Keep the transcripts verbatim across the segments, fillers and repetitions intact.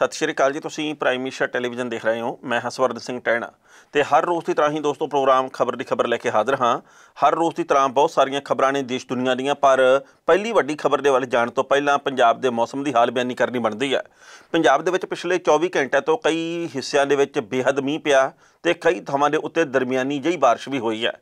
ਸਤਿ ਸ਼੍ਰੀ ਅਕਾਲ ਜੀ। ਤੁਸੀਂ ਪ੍ਰਾਈਮ ਏਸ਼ੀਆ ਟੈਲੀਵਿਜ਼ਨ ਦੇਖ ਰਹੇ ਹੋ। ਮੈਂ ਹਾਂ ਸਵਰਨ ਸਿੰਘ ਟਹਿਣਾ ਤੇ ਹਰ ਰੋਜ਼ ਦੀ ਤਰ੍ਹਾਂ ਹੀ ਦੋਸਤੋ ਪ੍ਰੋਗਰਾਮ ਖਬਰ ਦੀ ਖਬਰ ਲੈ ਕੇ ਹਾਜ਼ਰ ਹਾਂ। ਹਰ ਰੋਜ਼ ਦੀ ਤਰ੍ਹਾਂ ਬਹੁਤ ਸਾਰੀਆਂ ਖਬਰਾਂ ਨੇ ਦੇਸ਼ ਦੁਨੀਆ ਦੀਆਂ, ਪਰ ਪਹਿਲੀ ਵੱਡੀ ਖਬਰ ਦੇ ਵੱਲ ਜਾਣ ਤੋਂ ਪਹਿਲਾਂ ਪੰਜਾਬ ਦੇ ਮੌਸਮ ਦੀ ਹਾਲ ਬਿਆਨੀ ਕਰਨੀ ਬਣਦੀ ਹੈ। ਪੰਜਾਬ ਦੇ ਵਿੱਚ ਪਿਛਲੇ ਚੌਵੀ ਘੰਟਿਆਂ ਤੋਂ ਕਈ ਹਿੱਸਿਆਂ ਦੇ ਵਿੱਚ ਬੇਹੱਦ ਮੀਂਹ ਪਿਆ ਤੇ ਕਈ ਥਾਵਾਂ ਦੇ ਉੱਤੇ ਦਰਮਿਆਨੀ ਜਿਹੀ ਬਾਰਿਸ਼ ਵੀ ਹੋਈ ਹੈ।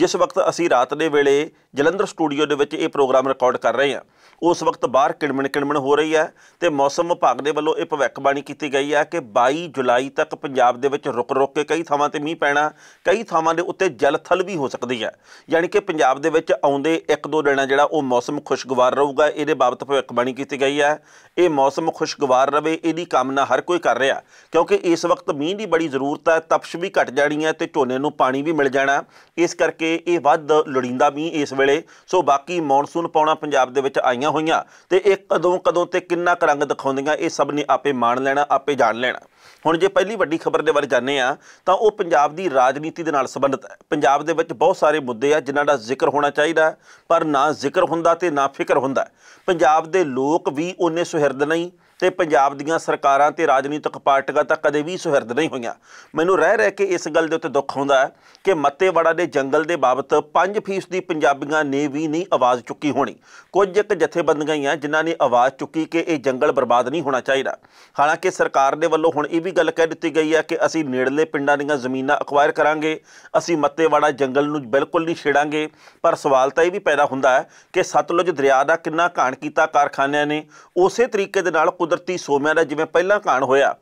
ਜਿਸ ਵਕਤ ਅਸੀਂ ਰਾਤ ਦੇ ਵੇਲੇ ਜਲੰਧਰ ਸਟੂਡੀਓ ਦੇ ਵਿੱਚ ਇਹ ਪ੍ਰੋਗਰਾਮ ਰਿਕਾਰਡ ਕਰ ਰਹੇ ਹਾਂ, ਉਸ ਵਕਤ ਬਾਹਰ ਕਿਣਮਣ ਕਿਣਮਣ ਹੋ ਰਹੀ ਹੈ ਤੇ ਮੌਸਮ ਵਿਭਾਗ ਦੇ ਵੱਲੋਂ ਇਹ ਭਵਿੱਖਬਾਣੀ ਕੀਤੀ ਗਈ ਹੈ ਕਿ ਬਾਈ ਜੁਲਾਈ ਤੱਕ ਪੰਜਾਬ ਦੇ ਵਿੱਚ ਰੁਕ ਰੁਕ ਕੇ ਕਈ ਥਾਵਾਂ ਤੇ ਮੀਂਹ ਪੈਣਾ, ਕਈ ਥਾਵਾਂ ਦੇ ਉੱਤੇ ਜਲ ਥਲ ਵੀ ਹੋ ਸਕਦੀ ਹੈ। ਯਾਨੀ ਕਿ ਪੰਜਾਬ ਦੇ ਵਿੱਚ ਆਉਂਦੇ ਇੱਕ ਦੋ ਦਿਨਾਂ ਜਿਹੜਾ ਉਹ ਮੌਸਮ ਖੁਸ਼ਗਵਾਰ ਰਹੂਗਾ, ਇਹਦੇ ਬਾਬਤ ਭਵਿੱਖਬਾਣੀ ਕੀਤੀ ਗਈ ਹੈ। ਇਹ ਮੌਸਮ ਖੁਸ਼ਗਵਾਰ ਰਹੇ, ਇਹਦੀ ਕਾਮਨਾ ਹਰ ਕੋਈ ਕਰ ਰਿਹਾ, ਕਿਉਂਕਿ ਇਸ ਵਕਤ ਮੀਂਹ ਦੀ ਬੜੀ ਜ਼ਰੂਰਤ ਹੈ। ਤਪਸ਼ ਵੀ ਘਟ ਜਾਣੀ ਹੈ ਤੇ ਝੋਨੇ ਨੂੰ ਪਾਣੀ ਵੀ ਮਿਲ ਜਾਣਾ, ਇਸ ਕਰਕੇ ਇਹ ਵੱਧ ਲੋੜੀਂਦਾ ਮੀਂਹ ਇਸ ਵੇਲੇ। ਸੋ ਬਾਕੀ ਮੌਨਸੂਨ ਪਾਉਣਾ ਪੰਜਾਬ ਦੇ ਵਿੱਚ ਆਈਆਂ ਹੋਈਆਂ ਤੇ ਇਹ ਕਦੋਂ ਕਦੋਂ ਤੇ ਕਿੰਨਾ ਕੁ ਰੰਗ ਦਿਖਾਉਂਦੀਆਂ ਇਹ ਸਭ ਨੇ ਆਪੇ ਮਾਣ ਲੈਣਾ, ਆਪੇ ਜਾਣ ਲੈਣਾ। ਹੁਣ ਜੇ ਪਹਿਲੀ ਵੱਡੀ ਖਬਰ ਦੇ ਬਾਰੇ ਜਾਣਦੇ ਹਾਂ ਤਾਂ ਉਹ ਪੰਜਾਬ ਦੀ ਰਾਜਨੀਤੀ ਦੇ ਨਾਲ ਸੰਬੰਧਿਤ ਹੈ। ਪੰਜਾਬ ਦੇ ਵਿੱਚ ਬਹੁਤ ਸਾਰੇ ਮੁੱਦੇ ਆ ਜਿਨ੍ਹਾਂ ਦਾ ਜ਼ਿਕਰ ਹੋਣਾ ਚਾਹੀਦਾ, ਪਰ ਨਾ ਜ਼ਿਕਰ ਹੁੰਦਾ ਤੇ ਨਾ ਫਿਕਰ ਹੁੰਦਾ। ਪੰਜਾਬ ਦੇ ਲੋਕ ਵੀ ਓਨੇ ਸੁਹਿਰਦ ਨਹੀਂ ਤੇ ਪੰਜਾਬ ਦੀਆਂ ਸਰਕਾਰਾਂ ਤੇ ਰਾਜਨੀਤਿਕ ਪਾਰਟੀਆਂ ਤਾਂ ਕਦੇ ਵੀ ਸੁਹਿਰਦ ਨਹੀਂ ਹੋਈਆਂ। ਮੈਨੂੰ ਰਹਿ ਰਹਿ ਕੇ ਇਸ ਗੱਲ ਦੇ ਉੱਤੇ ਦੁੱਖ ਹੁੰਦਾ ਹੈ ਕਿ ਮੱਤੇਵਾੜਾ ਦੇ ਜੰਗਲ ਦੇ ਬਾਬਤ ਪੰਜ ਫੀਸਦੀ ਪੰਜਾਬੀਆਂ ਨੇ ਵੀ ਨਹੀਂ ਆਵਾਜ਼ ਚੁੱਕੀ ਹੋਣੀ। ਕੁਝ ਇੱਕ ਜਥੇਬੰਦੀਆਂ ਹੀ ਆ ਜਿਨ੍ਹਾਂ ਨੇ ਆਵਾਜ਼ ਚੁੱਕੀ ਕਿ ਇਹ ਜੰਗਲ ਬਰਬਾਦ ਨਹੀਂ ਹੋਣਾ ਚਾਹੀਦਾ। ਹਾਲਾਂਕਿ ਸਰਕਾਰ ਦੇ ਵੱਲੋਂ ਹੁਣ ਇਹ ਵੀ ਗੱਲ ਕਹਿ ਦਿੱਤੀ ਗਈ ਹੈ ਕਿ ਅਸੀਂ ਨੇੜਲੇ ਪਿੰਡਾਂ ਦੀਆਂ ਜ਼ਮੀਨਾਂ ਅਕਵਾਇਰ ਕਰਾਂਗੇ, ਅਸੀਂ ਮੱਤੇਵਾੜਾ ਜੰਗਲ ਨੂੰ ਬਿਲਕੁਲ ਨਹੀਂ ਛੇੜਾਂਗੇ। ਪਰ ਸਵਾਲ ਤਾਂ ਇਹ ਵੀ ਪੈਦਾ ਹੁੰਦਾ ਹੈ ਕਿ ਸਤਲੁਜ ਦਰਿਆ ਦਾ ਕਿੰਨਾ ਘਾਣ ਕੀਤਾ ਕਾਰਖਾਨਿਆਂ ਨੇ। ਉਸੇ ਤਰੀਕੇ ਦੇ ਨਾਲ ਕੁਦਰਤੀ ਸੋਮਿਆਂ ਦਾ ਜਿਵੇਂ ਪਹਿਲਾਂ ਘਾਣ ਹੋਇਆ,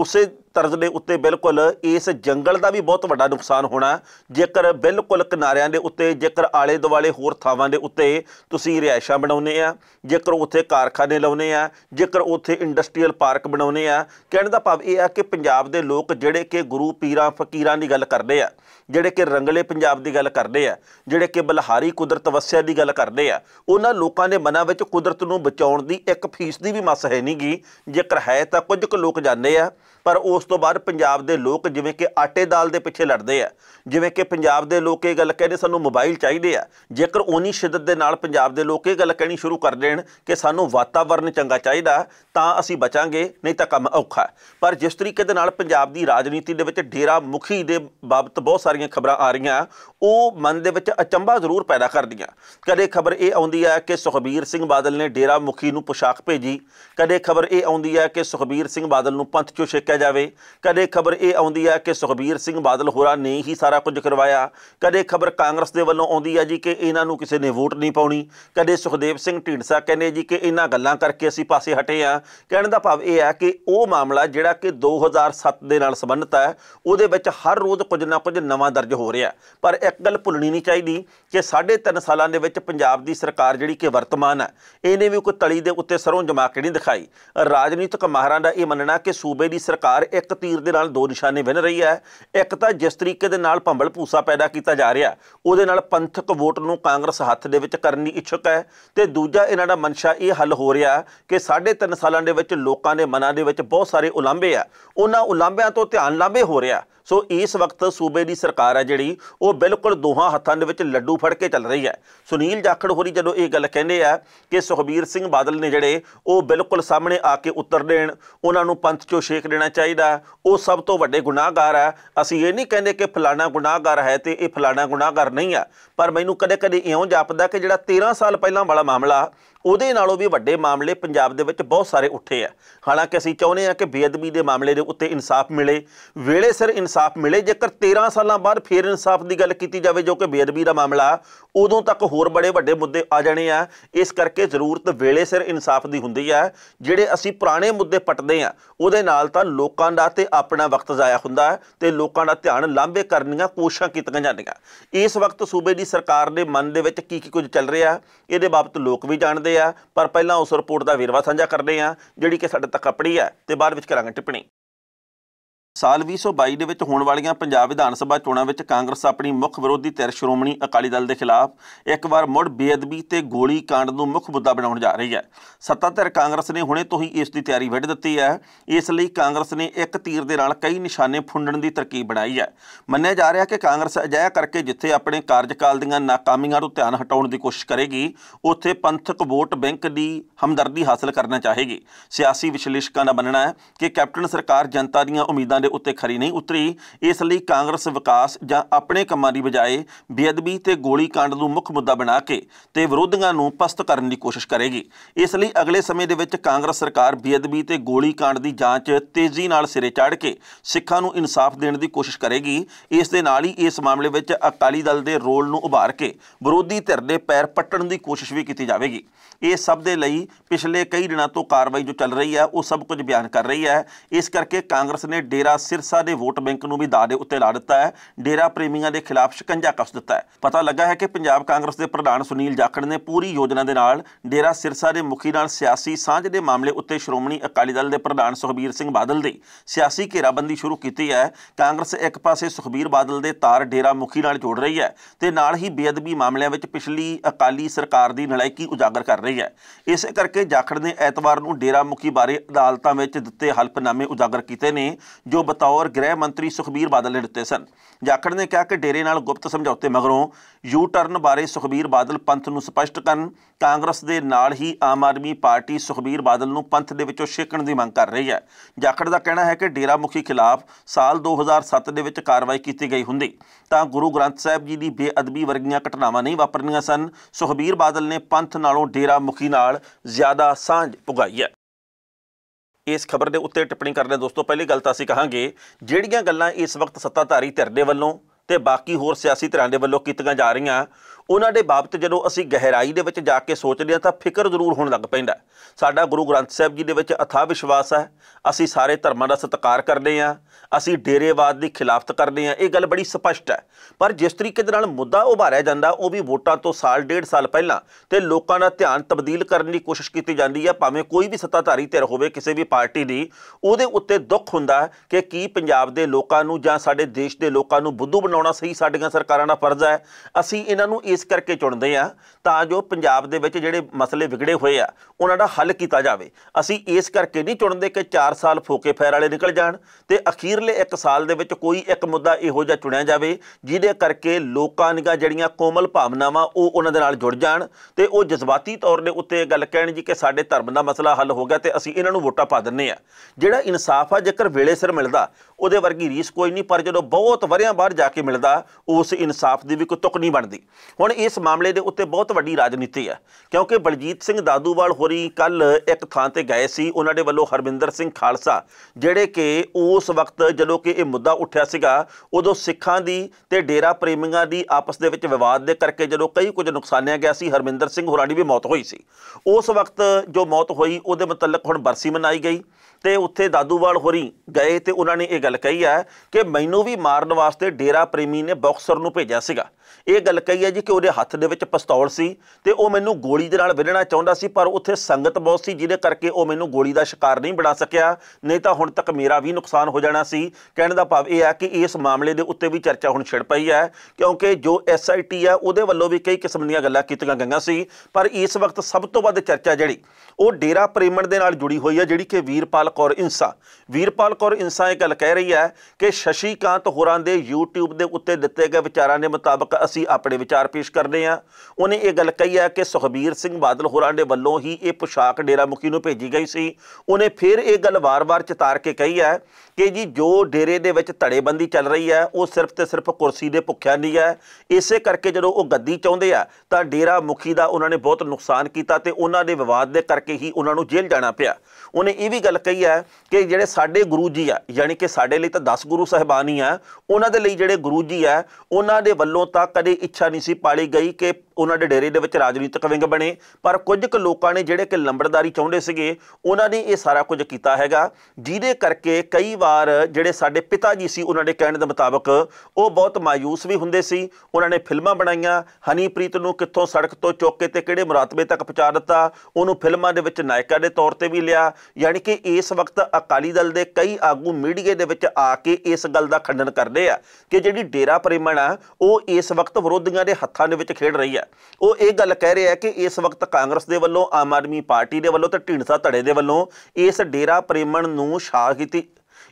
ਉਸੇ ਤਰਜ਼ ਦੇ ਉੱਤੇ ਬਿਲਕੁਲ ਇਸ ਜੰਗਲ ਦਾ ਵੀ ਬਹੁਤ ਵੱਡਾ ਨੁਕਸਾਨ ਹੋਣਾ ਜੇਕਰ ਬਿਲਕੁਲ ਕਿਨਾਰਿਆਂ ਦੇ ਉੱਤੇ, ਜੇਕਰ ਆਲੇ ਦੁਆਲੇ ਹੋਰ ਥਾਵਾਂ ਦੇ ਉੱਤੇ ਤੁਸੀਂ ਰਿਹਾਇਸ਼ਾਂ ਬਣਾਉਂਦੇ ਆ, ਜੇਕਰ ਉੱਥੇ ਕਾਰਖਾਨੇ ਲਾਉਨੇ ਆ, ਜੇਕਰ ਉੱਥੇ ਇੰਡਸਟਰੀਅਲ ਪਾਰਕ ਬਣਾਉਂਦੇ ਆ। ਕਹਿਣ ਦਾ ਭਾਵ ਇਹ ਆ ਕਿ ਪੰਜਾਬ ਦੇ ਲੋਕ ਜਿਹੜੇ ਕਿ ਗੁਰੂ ਪੀਰਾਂ ਫਕੀਰਾਂ ਦੀ ਗੱਲ ਕਰਦੇ ਆ, ਜਿਹੜੇ ਕਿ ਰੰਗਲੇ ਪੰਜਾਬ ਦੀ ਗੱਲ ਕਰਦੇ ਆ, ਜਿਹੜੇ ਕਿ ਬਲਹਾਰੀ ਕੁਦਰਤ ਵਸਿਆ ਦੀ ਗੱਲ ਕਰਦੇ ਆ, ਉਹਨਾਂ ਲੋਕਾਂ ਦੇ ਮਨਾਂ ਵਿੱਚ ਕੁਦਰਤ ਨੂੰ ਬਚਾਉਣ ਦੀ ਇੱਕ ਫੀਸਦੀ ਵੀ ਮੱਸ ਹੈ ਨਹੀਂ ਗੀ। ਜੇਕਰ ਹੈ ਤਾਂ ਕੁਝ ਕੁ ਲੋਕ ਜਾਂਦੇ ਆ, ਪਰ ਉਸ ਤੋਂ ਬਾਅਦ ਪੰਜਾਬ ਦੇ ਲੋਕ ਜਿਵੇਂ ਕਿ ਆਟੇ ਦਾਲ ਦੇ ਪਿੱਛੇ ਲੜਦੇ ਆ, ਜਿਵੇਂ ਕਿ ਪੰਜਾਬ ਦੇ ਲੋਕ ਇਹ ਗੱਲ ਕਹਿੰਦੇ ਸਾਨੂੰ ਮੋਬਾਈਲ ਚਾਹੀਦੇ ਆ। ਜੇਕਰ ਓਨੀ ਸ਼ਿੱਦਤ ਦੇ ਨਾਲ ਪੰਜਾਬ ਦੇ ਲੋਕ ਇਹ ਗੱਲ ਕਹਿਣੀ ਸ਼ੁਰੂ ਕਰ ਦੇਣ ਕਿ ਸਾਨੂੰ ਵਾਤਾਵਰਨ ਚੰਗਾ ਚਾਹੀਦਾ ਤਾਂ ਅਸੀਂ ਬਚਾਂਗੇ, ਨਹੀਂ ਤਾਂ ਕੰਮ ਔਖਾ। ਪਰ ਜਿਸ ਤਰੀਕੇ ਦੇ ਨਾਲ ਪੰਜਾਬ ਦੀ ਰਾਜਨੀਤੀ ਦੇ ਵਿੱਚ ਡੇਰਾ ਮੁਖੀ ਦੇ ਬਾਬਤ ਬਹੁਤ ਸਾਰੀਆਂ ਖਬਰਾਂ ਆ ਰਹੀਆਂ, ਉਹ ਮਨ ਦੇ ਵਿੱਚ ਅਚੰਭਾ ਜ਼ਰੂਰ ਪੈਦਾ ਕਰਦੀਆਂ। ਕਦੇ ਖਬਰ ਇਹ ਆਉਂਦੀ ਹੈ ਕਿ ਸੁਖਬੀਰ ਸਿੰਘ ਬਾਦਲ ਨੇ ਡੇਰਾ ਮੁਖੀ ਨੂੰ ਪੁਸ਼ਾਕ ਭੇਜੀ, ਕਦੇ ਖਬਰ ਇਹ ਆਉਂਦੀ ਹੈ ਕਿ ਸੁਖਬੀਰ ਸਿੰਘ ਬਾਦਲ ਨੂੰ ਪੰਥ ਚੋਂ ਛੇਕਿਆ ਜਾਵੇ, ਕਦੇ ਖਬਰ ਇਹ ਆਉਂਦੀ ਹੈ ਕਿ ਸੁਖਬੀਰ ਸਿੰਘ ਬਾਦਲ ਹੋਰਾਂ ਨੇ ਹੀ ਸਾਰਾ ਕੁਝ ਕਰਵਾਇਆ, ਕਦੇ ਖਬਰ ਕਾਂਗਰਸ ਦੇ ਵੱਲੋਂ ਆਉਂਦੀ ਹੈ ਜੀ ਕਿ ਇਹਨਾਂ ਨੂੰ ਕਿਸੇ ਨੇ ਵੋਟ ਨਹੀਂ ਪਾਉਣੀ, ਕਦੇ ਸੁਖਦੇਵ ਸਿੰਘ ਢੀਂਡਸਾ ਕਹਿੰਦੇ ਜੀ ਕਿ ਇਹਨਾਂ ਗੱਲਾਂ ਕਰਕੇ ਅਸੀਂ ਪਾਸੇ ਹਟੇ ਹਾਂ। ਕਹਿਣ ਦਾ ਭਾਵ ਇਹ ਹੈ ਕਿ ਉਹ ਮਾਮਲਾ ਜਿਹੜਾ ਕਿ ਦੋ ਹਜ਼ਾਰ ਸੱਤ ਦੇ ਨਾਲ ਸੰਬੰਧਿਤ ਹੈ, ਉਹਦੇ ਵਿੱਚ ਹਰ ਰੋਜ਼ ਕੁਝ ਨਾ ਕੁਝ ਨਵਾਂ ਦਰਜ ਹੋ ਰਿਹਾ। ਪਰ ਇੱਕ ਗੱਲ ਭੁੱਲਣੀ ਨਹੀਂ ਚਾਹੀਦੀ ਕਿ ਸਾਢੇ ਤਿੰਨ ਸਾਲਾਂ ਦੇ ਵਿੱਚ ਪੰਜਾਬ ਦੀ ਸਰਕਾਰ ਜਿਹੜੀ ਕਿ ਵਰਤਮਾਨ ਹੈ, ਇਹਨੇ ਵੀ ਕੋਈ ਤਲੀ ਦੇ ਉੱਤੇ ਸਰੋਂ ਜਮਾ ਕੇ ਨਹੀਂ ਦਿਖਾਈ। ਰਾਜਨੀਤਿਕ ਮਾਹਰਾਂ ਦਾ ਇਹ ਮੰਨਣਾ ਕਿ ਸੂਬੇ ਦੀ ਸਰਕਾਰ ਇੱਕ ਤੀਰ ਦੇ ਨਾਲ ਦੋ ਨਿਸ਼ਾਨੇ ਵਿੰਨ ਰਹੀ ਹੈ। ਇੱਕ ਤਾਂ ਜਿਸ ਤਰੀਕੇ ਦੇ ਨਾਲ ਭੰਬਲ ਭੂਸਾ ਪੈਦਾ ਕੀਤਾ ਜਾ ਰਿਹਾ, ਉਹਦੇ ਨਾਲ ਪੰਥਕ ਵੋਟ ਨੂੰ ਕਾਂਗਰਸ ਹੱਥ ਦੇ ਵਿੱਚ ਕਰਨ ਦੀ ਇੱਛੁਕ ਹੈ, ਤੇ ਦੂਜਾ ਇਹਨਾਂ ਦਾ ਮਨਸ਼ਾ ਇਹ ਹੱਲ ਹੋ ਰਿਹਾ ਕਿ ਸਾਢੇ ਤਿੰਨ ਸਾਲਾਂ ਦੇ ਵਿੱਚ ਲੋਕਾਂ ਦੇ ਮਨਾਂ ਦੇ ਵਿੱਚ ਬਹੁਤ ਸਾਰੇ ਉਲਾਂਭੇ ਆ, ਉਹਨਾਂ ਉਲਾਂਭਿਆਂ ਤੋਂ ਧਿਆਨ ਲਾਂਭੇ ਹੋ ਰਿਹਾ। ਸੋ ਇਸ ਵਕਤ ਸੂਬੇ ਦੀ ਸਰਕਾਰ ਹੈ ਜਿਹੜੀ ਉਹ ਬਿਲਕੁਲ ਦੋਹਾਂ ਹੱਥਾਂ ਦੇ ਵਿੱਚ ਲੱਡੂ ਫੜ ਕੇ ਚੱਲ ਰਹੀ ਹੈ। ਸੁਨੀਲ ਜਾਖੜ ਹੋਰੀ ਜਦੋਂ ਇਹ ਗੱਲ ਕਹਿੰਦੇ ਆ ਕਿ ਸੁਖਬੀਰ ਸਿੰਘ ਬਾਦਲ ਨੇ ਜਿਹੜੇ ਉਹ ਬਿਲਕੁਲ ਸਾਹਮਣੇ ਆ ਕੇ ਉੱਤਰ ਦੇਣ, ਉਹਨਾਂ ਨੂੰ ਪੰਥ ਚੋਂ ਛੇਕ ਦੇਣਾ ਚਾਹੀਦਾ, ਉਹ ਸਭ ਤੋਂ ਵੱਡੇ ਗੁਨਾਹਗਾਰ ਆ। ਅਸੀਂ ਇਹ ਨਹੀਂ ਕਹਿੰਦੇ ਕਿ ਫਲਾਣਾ ਗੁਨਾਹਗਾਰ ਹੈ ਤੇ ਇਹ ਫਲਾਣਾ ਗੁਨਾਹਗਾਰ ਨਹੀਂ ਆ, ਪਰ ਮੈਨੂੰ ਕਦੇ ਕਦੇ ਇਉਂ ਜਾਪਦਾ ਕਿ ਜਿਹੜਾ ਤੇਰਾਂ ਸਾਲ ਪਹਿਲਾਂ ਵਾਲਾ ਮਾਮਲਾ ਉਹਦੇ ਨਾਲੋਂ ਵੀ ਵੱਡੇ ਮਾਮਲੇ ਪੰਜਾਬ ਦੇ ਵਿੱਚ ਬਹੁਤ ਸਾਰੇ ਉੱਠੇ ਆ। ਹਾਲਾਂਕਿ ਅਸੀਂ ਚਾਹੁੰਦੇ ਹਾਂ ਕਿ ਬੇਅਦਬੀ ਦੇ ਮਾਮਲੇ ਦੇ ਉੱਤੇ ਇਨਸਾਫ ਮਿਲੇ, ਵੇਲੇ ਸਿਰ ਇਨਸਾਫ ਮਿਲੇ। ਜੇਕਰ ਤੇਰਾਂ ਸਾਲਾਂ ਬਾਅਦ ਫਿਰ ਇਨਸਾਫ ਦੀ ਗੱਲ ਕੀਤੀ ਜਾਵੇ ਜੋ ਕਿ ਬੇਅਦਬੀ ਦਾ ਮਾਮਲਾ, ਉਦੋਂ ਤੱਕ ਹੋਰ ਬੜੇ ਵੱਡੇ ਮੁੱਦੇ ਆ ਜਾਣੇ ਆ। ਇਸ ਕਰਕੇ ਜ਼ਰੂਰਤ ਵੇਲੇ ਸਿਰ ਇਨਸਾਫ ਦੀ ਹੁੰਦੀ ਆ। ਜਿਹੜੇ ਅਸੀਂ ਪੁਰਾਣੇ ਮੁੱਦੇ ਪਟਦੇ ਆ ਉਹਦੇ ਨਾਲ ਤਾਂ ਲੋਕਾਂ ਦਾ ਤੇ ਆਪਣਾ ਵਕਤ ਜ਼ਾਇਆ ਹੁੰਦਾ ਤੇ ਲੋਕਾਂ ਦਾ ਧਿਆਨ ਲਾਂਭੇ ਕਰਨੀਆਂ ਕੋਸ਼ਿਸ਼ਾਂ ਕੀਤੀਆਂ ਜਾਂਦੀਆਂ। ਇਸ ਵਕਤ ਸੂਬੇ ਦੀ ਸਰਕਾਰ ਦੇ ਮਨ ਦੇ ਵਿੱਚ ਕੀ ਕੀ ਕੁਝ ਚੱਲ ਰਿਹਾ ਇਹਦੇ ਬਾਬਤ ਲੋਕ ਵੀ ਜਾਣਦੇ ਆ, ਪਰ ਪਹਿਲਾਂ ਉਸ ਰਿਪੋਰਟ ਦਾ ਵੇਰਵਾ ਸਾਂਝਾ ਕਰਦੇ ਆ ਜਿਹੜੀ ਕਿ ਸਾਡੇ ਤੱਕ ਆਪਣੀ ਹੈ ਤੇ ਬਾਅਦ ਵਿੱਚ ਕਰਾਂਗੇ ਟਿੱਪਣੀ। साल भी सौ बाई के होने वाली पंजाब विधान सभा चोणों में कांग्रेस अपनी मुख विरोधी धिर श्रोमणी अकाली दल के खिलाफ एक बार मुड़ बेअदबी ते गोली कांड नूं मुख मुद्दा बनाने जा रही है। सत्ताधर कांग्रेस ने हुणे तो ही इसकी तैयारी वढ दी है। इसलिए कांग्रेस ने एक तीर के नाल कई निशाने फुंडण की तरकीब बनाई है। मन्निया जा रहा है कि कांग्रेस अजिहा करके जिथे अपने कार्यकाल दीआं नाकामियां तों ध्यान हटाने की कोशिश करेगी, उत्थे पंथक वोट बैंक की हमदर्दी हासिल करना चाहेगी। सियासी विश्लेषकों का मानना है कि कैप्टन सरकार जनता दीआं उम्मीदां दे उत्ते खरी नहीं उतरी, इसलिए कांग्रेस विकास जां अपने कामां दी बजाए बेअदबी ते गोली कांड नूं मुख मुद्दा बना के ते विरोधियां नूं पस्त करन दी कोशिश करेगी। इसलिए अगले समय दे विच कांग्रेस सरकार बेअदबी ते गोली कांड दी जांच तेजी नाल सिरे चाढ़ के सिखां नूं इंसाफ देण दी कोशिश करेगी। इस दे नाल ही इस मामले विच अकाली दल दे रोल नूं उभार के विरोधी धिर दे पैर पट्टण दी कोशिश भी की जाएगी। इस सब दे लई पिछले कई दिनों तो कार्रवाई जो चल रही है वो सब कुछ बयान कर रही है। इस करके कांग्रेस ने डेरा सिरसा के वोट बैंक को भी दाव दे उत्ते ला दिता है, डेरा प्रेमियों के खिलाफ शिकंजा कस दिता है। पता लगा है कि पंजाब कांग्रेस के प्रधान सुनील जाखड़ ने पूरी योजना के नाल डेरा सिरसा के मुखी नाल सियासी सांझ के मामले उत्ते श्रोमणी अकाली दल के प्रधान सुखबीर सिंह बादल की सियासी घेराबंदी शुरू की है। कांग्रेस एक पासे सुखबीर बादल के तार डेरा मुखी नाल जोड़ रही है तो नाल ही बेअदबी मामलों में पिछली अकाली सरकार की नलायकी उजागर कर रही है। इस करके जाखड़ ने एतवार को डेरा मुखी बारे अदालतों में दिते हल्फनामे उजागर किए ने जो बतौर गृह मंत्री सुखबीर बादल ने दिते सन। जाखड़ ने कहा कि डेरे नाल गुप्त समझौते मगरों यू टर्न बारे सुखबीर बादल पंथ नूं स्पष्ट करन, कांग्रेस दे नाल ही आम आदमी पार्टी सुखबीर बादल नूं पंथ दे विचों छेकण दी मंग कर रही है। जाखड़ दा कहना है कि डेरा मुखी खिलाफ साल दो हज़ार सत्त दे विच कार्रवाई कीती गई हुंदी तां गुरु ग्रंथ साहिब जी दी बेअदबी वर्गियां घटनावां नहीं वापरनियां सन। सुखबीर बादल ने पंथ नालों डेरा मुखी नाल ज़्यादा सांझ पुगाई है। इस खबर के उत्ते टिप्पणी करने दोस्तों पहली गल तो असीं कहांगे जिहड़ियां गल्लां इस वक्त सत्ताधारी धिर दे वल्लों ते बाकी होर सियासी धिरां दे वल्लों कीतियां जा रही उन्हां दे बाबत जदों असीं गहराई दे विच जाके सोचदे हां तां फिकर जरूर होण लग पैंदा। साडा गुरु ग्रंथ साहिब जी दे विच अथाह विश्वास है, असीं सारे धर्मां दा सत्कार करदे हां, असीं डेरेवाद दी खिलाफत करदे हां, इह गल बड़ी स्पष्ट है। पर जिस तरीके दे नाल मुद्दा उभारिया जांदा उह भी वोटां तों साल डेढ़ साल पहिलां ते लोकां दा ध्यान तब्दील करन दी कोशिश कीती जांदी है। भावें कोई भी सत्ताधारी धिर होवे किसी भी पार्टी दी, उहदे उत्ते दुख हुंदा कि की पंजाब दे लोकां नूं जां साडे देश दे लोकां नूं बुद्धू बनाउणा सही साडीਆਂ सरकारां दा फर्ज है। असीं इन्हां नूं इस करके चुनते हैं तां जो पंजाब दे विच जिहड़े मसले बिगड़े हुए आ उन्हां दा हल कीता जावे। असीं इस करके नहीं चुनते कि चार साल फोके फैर वाले निकल जाण ते अखीरले एक साल दे विच कोई एक मुद्दा इहो जिहा चुनिया जावे जिहदे करके लोकां दी जिहड़ियां कोमल भावनावां उह उन्हां दे नाल जुड़ जाण ते उह जज्बाती तौर दे उत्ते गल कहण जी कि साडे धर्म दा मसला हल हो गया ते असीं इन्हां नूं वोटां पा दिंने आ। जिहड़ा इनसाफ आ जेकर वेले सिर मिलदा उहदे वर्गी रीस कोई नहीं, पर जदों बहुत वरियां बाद जाके मिलदा उस इनसाफ की भी कोई तुक नहीं बनती। हुण इस मामले के उत्ते बहुत वड्डी राजनीति है क्योंकि बलजीत सिंह दादू वाल होरी कल एक थां ते गए सी, उन्हां दे वल्लों हरमिंदर सिंह खालसा जिहड़े कि उस वक्त जदों कि इह मुद्दा उठिया सीगा उदों सिखां दी ते डेरा प्रेमियां दी आपस दे विच विवाद दे करके जदों कई कुछ नुकसानिया गया सी, हरमिंदर सिंह होरां दी भी मौत होई सी। उस वक्त जो मौत होई उहदे मुतल्लक हुण बरसी मनाई गई ते उत्थे दादूवाल होरी गए तो उन्होंने ये गल कही है कि मैनू भी मारन वास्ते डेरा प्रेमी ने बॉक्सर नूं भेजा सीगा। ये गल कही है जी कि उहदे हत्थ दे विच पिस्तौल सी ते वो मैनू गोली दे नाल विढ़ना चाहुंदा सी, पर उत्थे संगत बहुत सी जिहदे करके वो मैनू गोली दा शिकार नहीं बना सकिया, नहीं तां हुण तक मेरा भी नुकसान हो जाना सी। कहण दा भाव ये है कि इस मामले दे उत्ते भी चर्चा हुण छिड़ पई है क्योंकि जो एस आई टी है उहदे वल्लों भी कई किस्म दीयां गल्लां कीतियां गईयां सी, पर इस वक्त सब तो वध चर्चा जिहड़ी वो डेरा प्रेमण दे नाल जुड़ी हुई है जिहड़ी कि वीरपाल कौर इंसा वीरपाल कौर इंसा ये गल कह रही है कि शशिकांत होरां दे यूट्यूब दे उत्ते दिते गए विचारां दे मुताबक असीं अपने विचार पेश करदे हां। उन्हें ये गल कही है कि सुखबीर सिंह बादल होरां दे वल्लों ही ये पोशाक डेरा मुखी नूं भेजी गई सी। उन्हें फिर ये गल वार वार चितार के कही है कि जी जो डेरे दे विच धड़ेबंदी चल रही है वो सिर्फ तो सिर्फ कुर्सी दे भुख्या नहीं है, इसे करके जदों वो गद्दी चाहुंदे आ तां डेरा मुखी दा उन्होंने बहुत नुकसान कीता ते उन्हां दे विवाद दे करके ही उन्हां नूं जेल जाना पिया। उन्हें ये भी गल कही है कि जिहड़े साडे गुरु जी आ यानी कि साडे लिए तां दस गुरु साहिबान ही आ, उन्हां दे लई जिहड़े गुरु जी आ उन्हां दे वल्लों तां कदे इच्छा नहीं सी पाली गई कि उन्हां दे डेरे दे विच राजनीतिक विंग बने, पर कुछ क लोकां ने जिहड़े कि लंबड़दारी चाहुंदे सीगे उन्हां ने ये सारा कुछ कीता हैगा जिहदे करके कई वार जिहड़े साडे पिता जी सी उन्हां दे कहण दे मुताबक वो बहुत मायूस भी हुंदे सी। उन्हां ने फिल्मां बनाईयां, हनीप्रीत नूं कित्थों सड़क तो चुक के ते किहड़े मुरातबे तक पहुँचा दित्ता, उन्होंने फिल्मां दे विच नायका दे तौर ते भी लिया, यानी कि इस इस वक्त अकाली दल के कई आगू मीडिया दे विच आके इस गल का खंडन कर रहे हैं कि जिहड़ी डेरा प्रेमण आ वह इस वक्त विरोधियों के हत्थों दे विच खेड रही है। वो ये गल कह रहे हैं कि इस वक्त कांग्रेस के वलों, आम आदमी पार्टी के वलों तो ढींढसा धड़े के वलों इस डेरा प्रेमण नूं शाह कीती,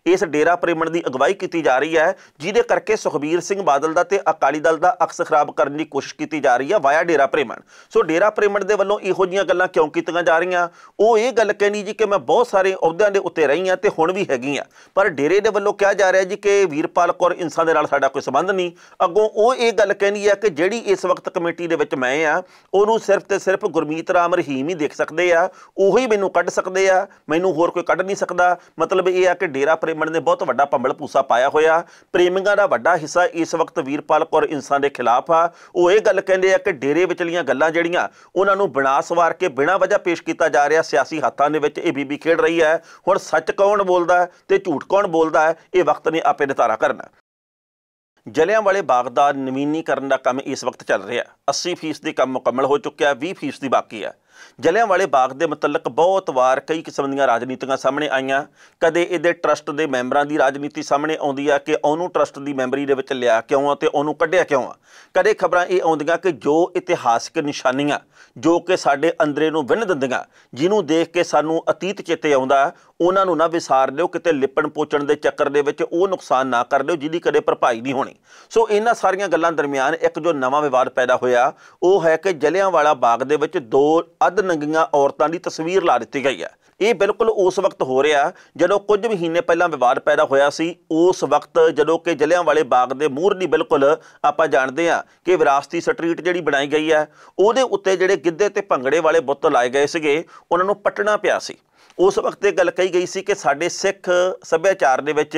इस डेरा प्रेमण की अगवाई की जा रही है, जिहदे करके सुखबीर सिंह बादल दा ते अकाली दल का अक्स खराब करने की कोशिश की जा रही है वाया डेरा प्रेमण। सो डेरा प्रेमण के वलों इहो जिहियां गल्लां क्यों कीतियां जा रही हैं? वो ये गल कहनी जी कि मैं बहुत सारे अहुदियां दे उत्ते रही हां ते हुण भी हैगी हां, पर डेरे दे वलों कहा जा रहा है जी कि वीरपाल कौर इंसान दे नाल साडा कोई संबंध नहीं। अगों वो ये गल कहनी है कि जिहड़ी इस वक्त कमेटी दे विच मैं आ उहनूं सिर्फ तो सिर्फ गुरमीत राम रहीम ही देख सकते आ, उही मैनूं कढ सकते आ, मैनूं होर कोई कढ नहीं सकता। मतलब ये आ कि डेरा प्रेमण ने बहुत वड्डा भंबल भूसा पाया होया, प्रेमिका का वड्डा हिस्सा इस वक्त वीरपाल कौर इंसान के खिलाफ आ। वो ये गल कहते हैं कि डेरे विचलियां गल्लां जड़ियां उन्हां नूं बना सवार के बिना वजह पेश किया जा रहा, सियासी हाथों दे विच बीबी खेड रही है। हुण सच कौन बोलता है तो झूठ कौन बोलता है, ये वक्त ने आपे नितारा करना। जलियांवाले बाग का नवीनीकरण का काम इस वक्त चल रहा है, अस्सी फीसदी काम मुकम्मल हो चुका है, बीस फीसदी बाकी है। जलियांवाले बाग के मुतलक बहुत बार कई किस्म दी राजनीतियां सामने आईयां, कदे ये ट्रस्ट के मैंबरां की राजनीति सामने आउंदी आ कि उन्होंने ट्रस्ट की मैंबरी दे विच लिया क्यों आ ते उन्होंने कढिया क्यों आ। कदे खबरां ये आउंदियां कि जो इतिहासिक निशानियां जो कि साडे अंदरे नूं विन्न दिंदियां, जिन्होंने देख के सानूं अतीत चेते आउंदा, उन्हां नूं ना विसार लिओ, किते लिपण पोचण के चक्कर दे विच ओह नुकसान ना कर लिओ जिहदी कदे भरपाई नहीं होनी। सो इन्हां सारियां गल्लां दरमियान एक जो नवां विवाद पैदा होया ओह है कि जलियांवाला बाग दे विच दो अध नंगियां औरतों की तस्वीर ला दी गई है। ये बिल्कुल उस वक्त हो रहा जदों कुछ महीने पहला विवाद पैदा होया सी, उस वक्त जदों कि जलियांवाले बाग के मूहरली बिल्कुल आपां जानते हैं कि विरासती स्ट्रीट जी बनाई गई है उहदे उत्ते जिहड़े गिद्धे ते भंगड़े वाले बुत लाए गए सीगे उहनां नूं पट्टना पिया सी। उस वक्त ये गल कही गई सी कि साडे सिख सभ्याचार दे विच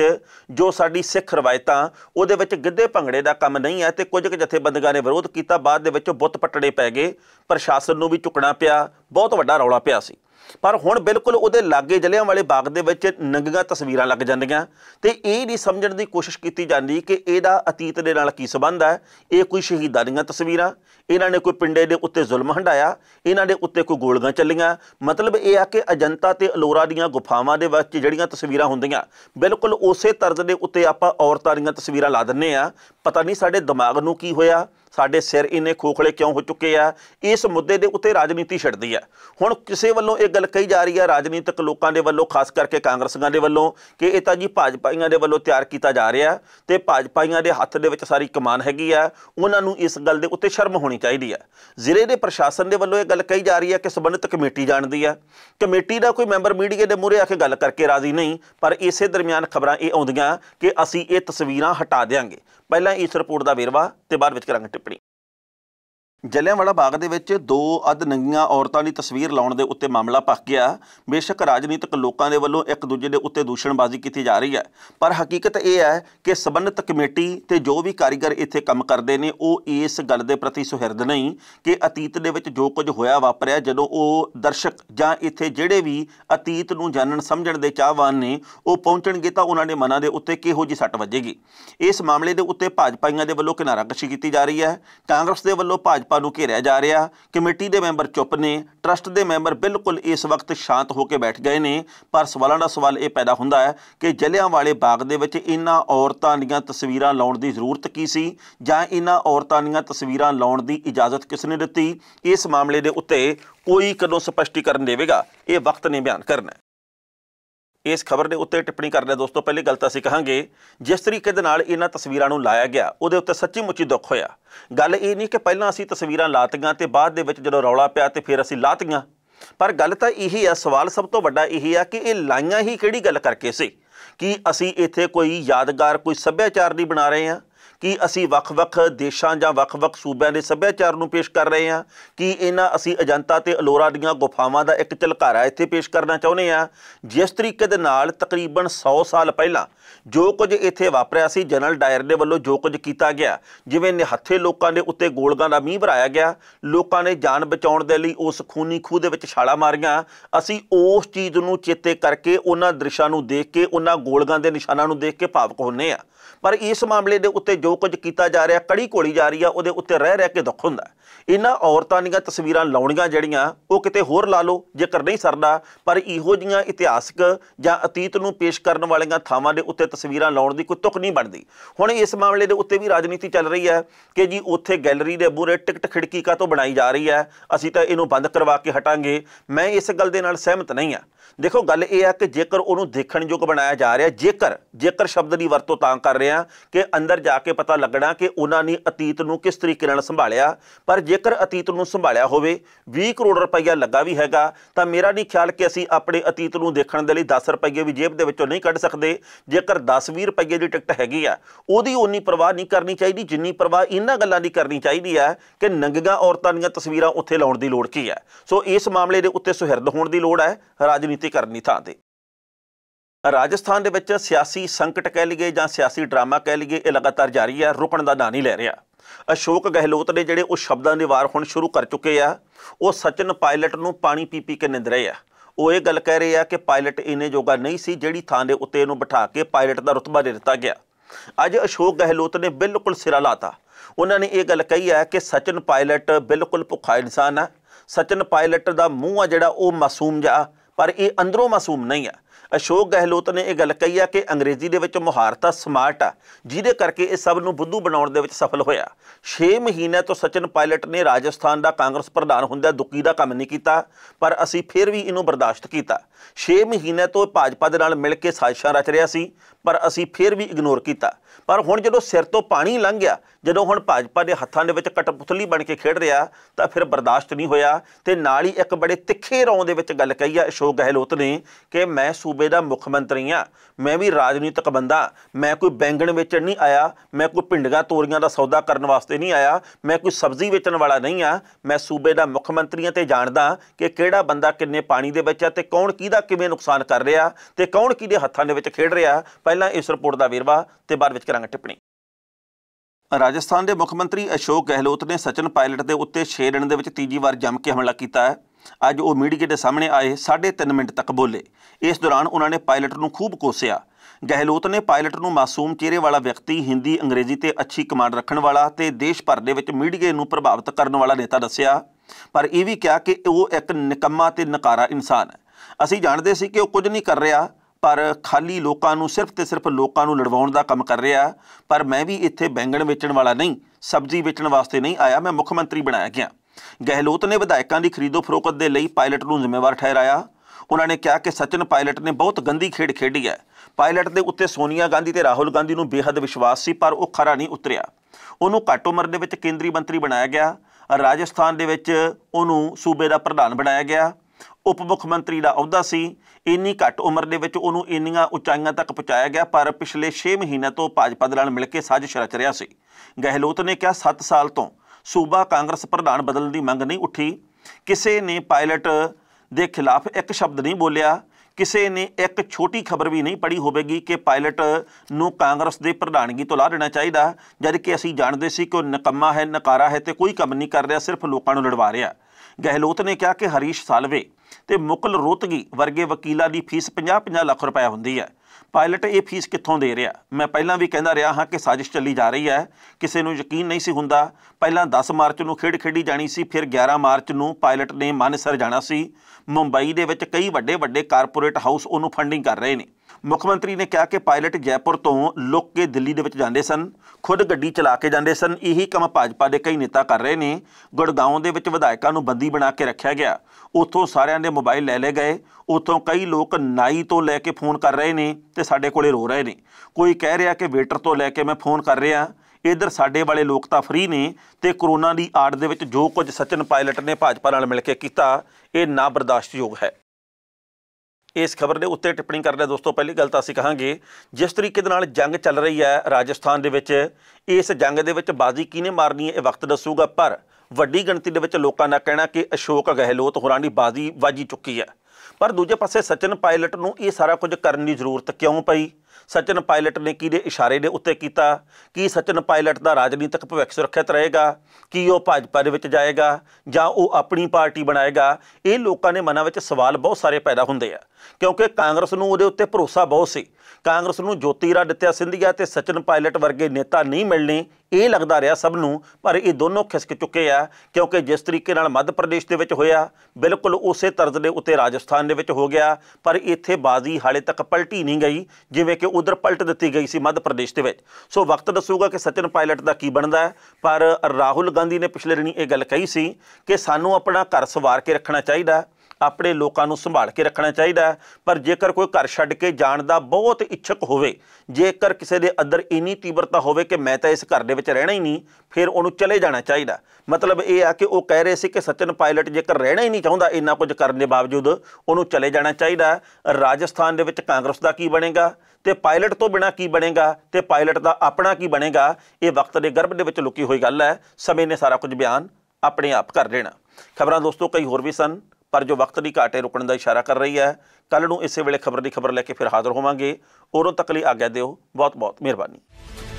जो साडी सिख रवायतां उहदे विच गिद्धे भंगड़े दा काम नहीं है, ते कुछ क जथेबंदियां ने विरोध किया, बाद दे विच बुत पट्टने पै गए, प्रशासन नूं भी चुकना पिया, बहुत वड्डा रौला पिया सी। पर हुण बिल्कुल उहदे लागे जलियांवाले बाग दे विच नंगियां तस्वीरां लग जांदियां ते इह नहीं समझण दी कोशिश कीती जांदी कि इहदा अतीत दे नाल की संबंध है। इह कोई शहीदां दीयां तस्वीरां, इन्हां ने कोई पिंडे दे उत्ते जुल्म हंडाया, इन्हां दे उत्ते कोई गोलियां चलियां। मतलब इह आ कि अजंता ते अलोरा दीयां गुफावां दे विच जिहड़ियां तस्वीरां हुंदियां बिल्कुल उसे तर्ज दे उत्ते आपां औरतां दीयां तस्वीरां ला दिंने आ। पता नहीं साडे दिमाग नूं की होया, साडे सिर इन्ने खोखले क्यों हो चुके आ। इस मुद्दे के उत्ते राजनीति छड़दी है। हुण किसे वल्लों एक गल कही जा रही है राजनीतिक लोगों के वलों, खास करके कांग्रसियों के वलों, कि ये तो जी भाजपाइयों के वलों तैयार किया जा रहा तो भाजपाइयों के हत्थ दे विच सारी कमान हैगी है, उन्होंने इस गल के उत्ते शर्म होनी चाहिए है। जिले के प्रशासन के वलों ये गल कही जा रही है कि संबंधित कमेटी जानती है, कमेटी का कोई मैंबर मीडिया के मूहरे आके गल करके राजी नहीं, पर इस दरमियान खबरां ये आउंदियां कि असीं ये तस्वीरां हटा देंगे। पहलां इस रिपोर्ट का वेरवा ते बाद विच करांगे टिप्पणी। जलियांवाला बाग दे विच दो अध नंगियां औरतों की तस्वीर लाने के उत्ते मामला पक गया। बेशक राजनीतिक लोगों के वलों एक दूजे के उत्ते दूषणबाजी की जा रही है, पर हकीकत यह है कि संबंधित कमेटी ते जो भी कारीगर इत्थे काम करते हैं वह इस गल के प्रति सुहिरद नहीं कि अतीत दे विच जो कुछ होया वापरिया, जदों वह दर्शक जां इत्थे जिहड़े भी अतीत नूं जानण समझण दे चाहवान ने वह पहुंचणगे तां उन्हां दे मनां दे उत्ते किहो जी सट वजेगी। इस मामले के उत्ते भाजपाइयों के वलों किनाराकशी की जा रही है, कांग्रेस के वलों भाजपा घेरिया जा रहा, कमेटी के मैंबर चुप ने, ट्रस्ट के मैंबर बिल्कुल इस वक्त शांत होकर बैठ गए हैं। पर सवालों का सवाल यह पैदा होता है कि जलियांवाले बाग दे विच इन्हां औरतां दीयां तस्वीरां लाउण दी जरूरत की सी, जां इन्हां औरतां दीयां तस्वीरां लाउण दी इजाजत किसने दित्ती। इस मामले के उत्ते कोई कदों स्पष्टीकरण देवेगा, यह वक्त ने बयान करना। इस खबर के उत्ते टिप्पणी कर रहे दोस्तों, पहली गल तो असीं कहांगे जिस तरीके दे नाल इन्हां तस्वीरां नूं लाया गया उहदे उत्ते सच्ची मुच्ची दुख होया। गल ये नहीं कि पहलां असीं तस्वीरां लातियां ते बाद दे विच जदों रौला पिया ते फिर असीं लातियां, पर गल तां इही आ, सवाल सब तो वड्डा इही आ कि इह लाइयां ही किहड़ी गल करके सी। कि असीं इत्थे कोई यादगार कोई सभ्याचार नहीं बना रहे हैं, कि असी वख वख देशों या वख वख सूबों के सभ्याचार में पेश कर रहे हैं, कि इन्हां असी अजंता ते अलोरा दीयां गुफावां दा एक झलकारा इत्थे पेश करना चाहुंदे आ। जिस तरीके दे नाल तकरीबन सौ साल पहला जो कुछ इत्थे वापरिया सी, जनरल डायर दे वल्लों जो कुछ कीता गया, जिवें निहत्थे लोगों के उत्ते गोलियां दा मींह भराया गया, लोगों ने जान बचाउण दे लई उस खूनी खूह दे विच छालां मारियां, असी उस चीज़ नूं चेते करके उन्हां दृश्यां नूं देख के उन्हां गोलियां दे निशानां नूं देख के भावुक हुन्ने आ। पर इस मामले दे उत्ते जो जो कुछ किया जा रहा कड़ी घोली जा रही है वो उत्ते रह रह के दुख हुंदा। इन्हां औरतां दीआं तस्वीरां लाउणीआं जिहड़ीआं वो किते होर ला लो जेकर नहीं सरदा, पर इहो जिहियां इतिहासक जां अतीत नूं पेश करन वालीआं थावां दे उत्ते तस्वीरां लाउण दी कोई तुक नहीं बनदी। हुण इस मामले दे उत्ते भी राजनीति चल रही है कि जी उत्थे गैलरी दे बूरे टिकट खिड़की कातों बनाई जा रही है, असीं तां इहनूं बंद करवा के हटांगे। मैं इस गल दे नाल सहमत नहीं हाँ। देखो गल यह है कि जेकर उन्होंने देखण योग बनाया जा रहा है, जेकर जेकर शब्द की वरतों तां कर रहे हैं कि अंदर जाके पता लगना कि उन्होंने अतीत नूं किस तरीके नाल संभालिया, पर जेकर अतीत नूं संभालिया होवे बीस करोड़ रुपया लगा भी हैगा तां मेरा नहीं ख्याल कि असीं अपने अतीत नूं देखण दे लई दस रुपये भी जेब दे विचों नहीं कढ सकदे। जेकर दस भी रुपये की टिकट हैगी आ उहदी उन्नी परवाह नहीं करनी चाहिए जिन्नी परवाह इन्हां गल्लां दी करनी चाहिए है कि नंगीआं औरतां दीआं तस्वीरां उत्थे लाउण दी लोड़ की है। सो इस मामले दे उत्ते सुहिरद होण दी लोड़ है राजनीति करनी थां ते। राजस्थान दे विच सियासी संकट कह लीए जां सियासी ड्रामा कह लीए ये लगातार जारी है, रुकण दा नां नहीं लै रहा। अशोक गहलोत ने जिहड़े उस शब्दां दी वार हुण शुरू कर चुके आ, वो सचिन पायलट नूं पानी पी पी के निंद रहे आ। वो ये गल कह रहे आ कि पायलट इन्ने जोगा नहीं सी जिहड़ी थां दे उत्ते इहनूं बिठा के पायलट दा रुतबा दे दित्ता गया। अज अशोक गहलोत ने बिल्कुल सिरा लाता। उन्होंने ये गल कही है कि सचिन पायलट बिल्कुल भुखा इंसान आ, सचिन पायलट का मूँह आ जिहड़ा वो मासूम जा पर ये अंदरों मासूम नहीं है। अशोक गहलोत ने यह गल कही है कि अंग्रेजी दे विच मुहारत स्मार्ट आ जिहदे करके ये सब नूं बुद्धू बनाउण दे विच सफल होया। छे महीने तो सचिन पायलट ने राजस्थान दा कांग्रेस प्रधान हुंदा दुखी दा काम नहीं कीता, पर असी फिर भी इनू बर्दाश्त कीता। छे महीने तो भाजपा दे नाल मिल के साजिशां रच रहा सी पर असी फिर भी इग्नोर कीता। पर हुण जदों सिर तो पानी लंघ गया, जदों हुण भाजपा दे हत्थां दे विच कटपुतली बन के खेड रहा तां फिर बर्दाश्त नहीं होया। ते नाल ही एक बड़े तिखे रौं दे विच गल कही है अशोक गहलोत ने कि मैं सूबे का मुख्यमंत्री हाँ, मैं भी राजनीतिक बंदा, मैं कोई बैंगण बेचण नहीं आया, मैं कोई भिंडियां तोरियां का सौदा करने वास्ते नहीं आया, मैं कोई सब्जी बेचण वाला नहीं हाँ। मैं सूबे का मुख्यमंत्री हाँ तो जानदा कि किहड़ा बंदा किन्ने पानी दे विच है ते कौन किहदा किवें नुकसान कर रहा तो कौन किहदे हत्थां दे विच खेड रहा। पहलां इस रिपोर्ट का वेरवा ते बाद विच करांगे टिप्पणी। राजस्थान के मुख्यमंत्री अशोक गहलोत ने सचिन पायलट के उत्ते छे दिन दे विच तीजी वार जम के हमला किया है। अज वो मीडिया के सामने आए साढ़े तीन मिनट तक बोले। इस दौरान उन्होंने पायलट को खूब कोसिया। गहलोत ने पायलट को मासूम चेहरे वाला व्यक्ति, हिंदी अंग्रेजी ते अच्छी कमांड रखने वाला ते देश भर दे विच मीडिया नूं प्रभावित करने वाला नेता दस्या, पर यह भी कहा कि वो एक निकम्मा ते नकारा इंसान है। असी जानते सी कि वो कुछ नहीं कर रहा पर खाली लोकां नूं सिर्फ ते सिर्फ लोकां नूं लड़वाउण दा काम कर रहा। पर मैं भी इत्थे बैंगण बेचण वाला नहीं, सब्जी बेचण वास्ते नहीं आया, मैं मुख्यमंत्री बनाया गया। गहलोत ने विधायकों की खरीदो फरोख्त के लिए पायलट को जिम्मेवार ठहराया। उन्होंने कहा कि सचिन पायलट ने बहुत गंदी खेड खेडी है। पायलट के उत्ते सोनिया गांधी ते राहुल गांधी को बेहद विश्वास सी पर वह खरा नहीं उतरिया। उन्होंने घट उम्र के केंद्रीय मंत्री बनाया गया, राजस्थान के सूबे का प्रधान बनाया गया, उप मुख्यमंत्री का अहुदा सी। इन्नी घट उम्र के इन्नियां उचाइयां तक पहुँचाया गया पर पिछले छे महीने तो भाजपा दे नाल मिल के साजिश रच रहा सी। गहलोत ने कहा सत्त साल तो सूबा कांग्रेस प्रधान बदलने की मंग नहीं उठी, किसी ने पायलट के खिलाफ एक शब्द नहीं बोलिया, किसी ने एक छोटी खबर भी नहीं पढ़ी होगी कि पायलट नूं कांग्रेस के प्रधानगी तो ला देना चाहिए, जबकि असी जानते सी कि नकम्मा है, नकारा है तो कोई काम नहीं कर रहा, सिर्फ लोगों को लड़वा रहा। गहलोत ने कहा कि हरीश सालवे ते मुकुल रोहतगी वर्गे वकीलों की फीस पचास पचास लाख रुपया होंदी है, पायलट ये फीस कितों दे रहा। मैं पहला भी कहता रहा हाँ कि साजिश चली जा रही है, किसी को यकीन नहीं सी हुंदा। पहला दस मार्च को खेड खेडी जानी सी, फिर ग्यारह मार्च को पायलट ने मानेसर जाना सी। मुंबई दे विच कई वड्डे वड्डे कारपोरेट हाउस उन्हों फंडिंग कर रहे हैं। मुख्यमंत्री ने कहा कि पायलट जयपुर तो लुक के दिल्ली दे विच जांदे सन, खुद गड्डी चला के जांदे सन। यही काम भाजपा के कई नेता कर रहे हैं। गुड़गांव दे विच विधायकों को बंदी बना के रखा गया, उतों सारियां दे मोबाइल ले ले गए, उतों कई लोग नाई तो लैके फ़ोन कर रहे हैं तो साडे कोले रो रहे हैं। कोई कह रहा कि वेटर तो लैके मैं फ़ोन कर रहा, इधर साडे वाले लोग तो फ्री ने। तो करोना की आड़ दे विच जो कुछ सचिन पायलट ने भाजपा नाल मिल के किया ये ना बर्दाश्तयोग है। इस खबर के उत्ते टिप्पणी कर रहे दोस्तों, पहली गल तो असीं कहांगे जिस तरीके जंग चल रही है राजस्थान दे विच, इस जंग दे विच बाजी किहने मारनी है ये वक्त दसूगा। पर वड्डी गिणती दे विच लोकां दा कहना कि अशोक गहलोत होरां दी बाजी वाजी चुकी है। पर दूजे पासे सचिन पायलट नूं ये सारा कुछ करन दी जरूरत क्यों पई? सचिन पायलट ने किहदे इशारे दे उत्ते कीता, कि सचिन पायलट दा राजनीतिक भविख सुरक्षित रहेगा, कि वह भाजपा दे विच जाएगा जां वह अपनी पार्टी बनाएगा। ये लोगों ने मनां विच सवाल बहुत सारे पैदा हुंदे आ, क्योंकि कांग्रस नूं उहदे उत्ते भरोसा बहुत सी। कांग्रस नूं ज्योतिरादित्य सिंधिया ते सचिन पायलट वर्गे नेता नहीं मिलने ये लगता रहा सबनों, पर ये दोनों खिसक चुके हैं, क्योंकि जिस तरीके मध्य प्रदेश के होया बिल्कुल उस तर्ज के उत्ते राजस्थान के हो गया। पर इत्थे बाजी हाले तक पलटी नहीं गई जिवें कि उधर पलट दी गई सी मध्य प्रदेश के। सो वक्त दसूगा कि सचिन पायलट का की बनता है। पर राहुल गांधी ने पिछले दिनी ये गल कही सी कि सानू अपना घर संवार के रखना चाहिए, अपने लोगों को संभाल के रखना चाहिए। पर जेकर कोई घर छड्ड के जाण दा बहुत इच्छुक होवे, जेकर किसी के अंदर इन्नी तीव्रता होवे कि मैं तो इस घर दे विच रहना ही नहीं, फिर उन्हूं चले जाना चाहिए। मतलब ये आ कि वो कह रहे थे कि सचिन पायलट जेकर रहना ही नहीं चाहता इन्ना कुछ करने के बावजूद, उन्हूं चले जाना चाहिए। राजस्थान दे विच कांग्रेस का की बनेगा, तो पायलट तो बिना की बनेगा, तो पायलट का अपना की बनेगा, ये वक्त के गर्भ दे विच लुकी हुई गल है। समय ने सारा कुछ बयान अपने आप कर देना। खबरां दोस्तों कई होर भी सन, पर जो वक्त की घाट है रुकने का इशारा कर रही है। कल नूं इसे वेले खबर की खबर लैके फिर हाज़र होवांगे। उदों तक लिए आग्या दिओ, बहुत बहुत मेहरबानी।